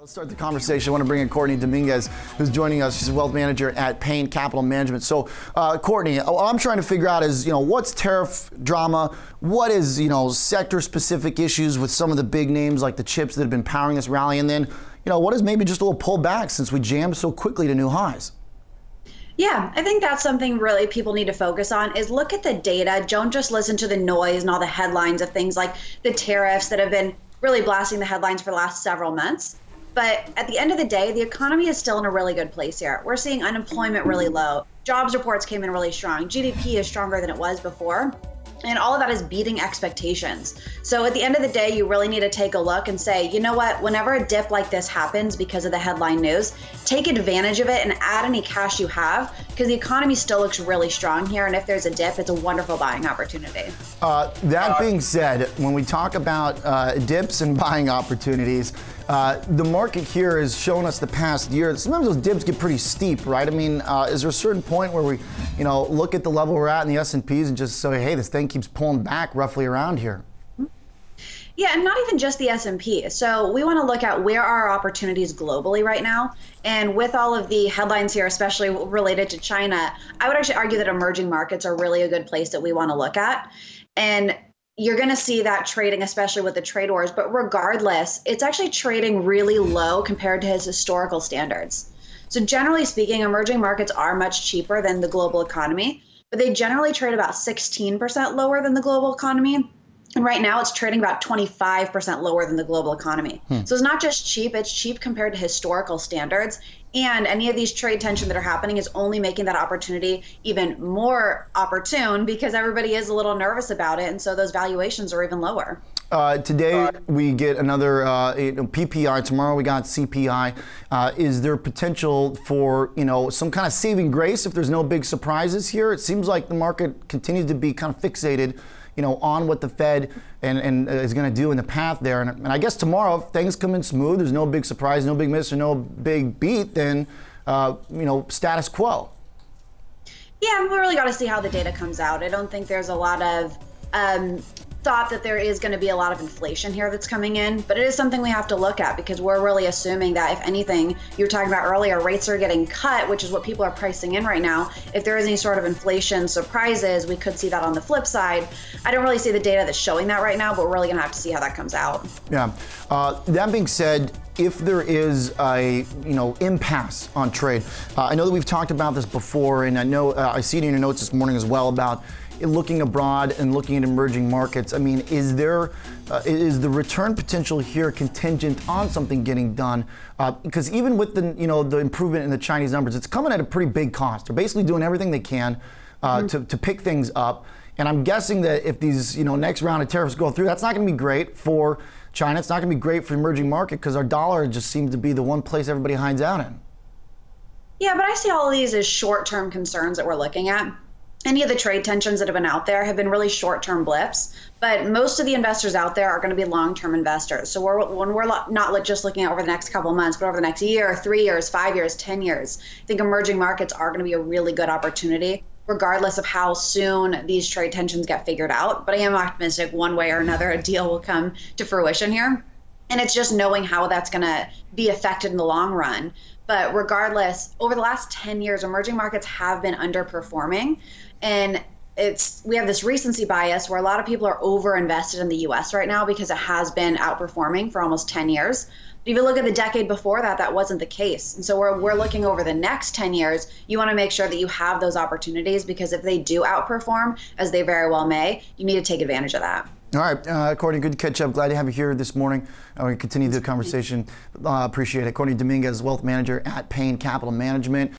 Let's start the conversation. I want to bring in Courtney Dominguez, who's joining us. She's a wealth manager at Payne Capital Management. So, Courtney, what I'm trying to figure out is, what's tariff drama? What is, sector-specific issues with some of the big names like the chips that have been powering this rally? And then, what is maybe just a little pullback since we jammed so quickly to new highs? Yeah, I think that's something really people need to focus on is look at the data. Don't just listen to the noise and all the headlines of things like the tariffs that have been really blasting the headlines for the last several months. But at the end of the day, the economy is still in a really good place here. We're seeing unemployment really low. Jobs reports came in really strong. GDP is stronger than it was before. And all of that is beating expectations. So at the end of the day, you really need to take a look and say, you know what, whenever a dip like this happens because of the headline news, take advantage of it and add any cash you have because the economy still looks really strong here. And if there's a dip, it's a wonderful buying opportunity. That being said, when we talk about dips and buying opportunities, the market here has shown us the past year. Sometimes those dips get pretty steep, right? I mean, is there a certain point where we, look at the level we're at in the S&Ps and just say, hey, this thing keeps pulling back roughly around here? Yeah, and not even just the S&P. So we want to look at where are our opportunities globally right now. And with all of the headlines here, especially related to China, I would actually argue that emerging markets are really a good place that we want to look at. And you're going to see that trading, especially with the trade wars. But regardless, it's actually trading really low compared to its historical standards. So generally speaking, emerging markets are much cheaper than the global economy, but they generally trade about 16% lower than the global economy. And right now it's trading about 25% lower than the global economy. So it's not just cheap, it's cheap compared to historical standards. And any of these trade tensions that are happening is only making that opportunity even more opportune because everybody is a little nervous about it. And so those valuations are even lower. Today we get another PPI. Tomorrow we got CPI. Is there potential for some kind of saving grace if there's no big surprises here? It seems like the market continues to be kind of fixated, on what the Fed and is going to do in the path there. And I guess tomorrow, if things come in smooth, there's no big surprise, no big miss, or no big beat. Then status quo. Yeah, we really got to see how the data comes out. I don't think there's a lot of thought that there is going to be a lot of inflation here that's coming in, but it is something we have to look at because we're really assuming that if anything, you were talking about earlier, rates are getting cut, which is what people are pricing in right now. If there is any sort of inflation surprises, we could see that on the flip side. I don't really see the data that's showing that right now, but we're really gonna have to see how that comes out. Yeah, that being said, if there is a impasse on trade, I know that we've talked about this before, and I know I see it in your notes this morning as well about looking abroad and looking at emerging markets. I mean, is there is the return potential here contingent on something getting done? Because even with the the improvement in the Chinese numbers, it's coming at a pretty big cost. They're basically doing everything they can to pick things up. And I'm guessing that if these next round of tariffs go through, that's not going to be great for China. It's not going to be great for emerging market because our dollar just seems to be the one place everybody hides out in. Yeah, but I see all of these as short-term concerns that we're looking at. Any of the trade tensions that have been out there have been really short-term blips, but most of the investors out there are going to be long-term investors. So when we're not just looking at over the next couple of months, but over the next year, 3 years, 5 years, 10 years, I think emerging markets are going to be a really good opportunity, regardless of how soon these trade tensions get figured out. But I am optimistic one way or another, a deal will come to fruition here. And it's just knowing how that's going to be affected in the long run. But regardless, over the last 10 years, emerging markets have been underperforming. And we have this recency bias where a lot of people are over-invested in the U.S. right now because it has been outperforming for almost 10 years. But if you look at the decade before that, that wasn't the case. And so we're looking over the next 10 years. You want to make sure that you have those opportunities because if they do outperform, as they very well may, you need to take advantage of that. All right, Courtney, good to catch up. Glad to have you here this morning. I'm going to continue the conversation. Appreciate it. Courtney Dominguez, Wealth Manager at Payne Capital Management.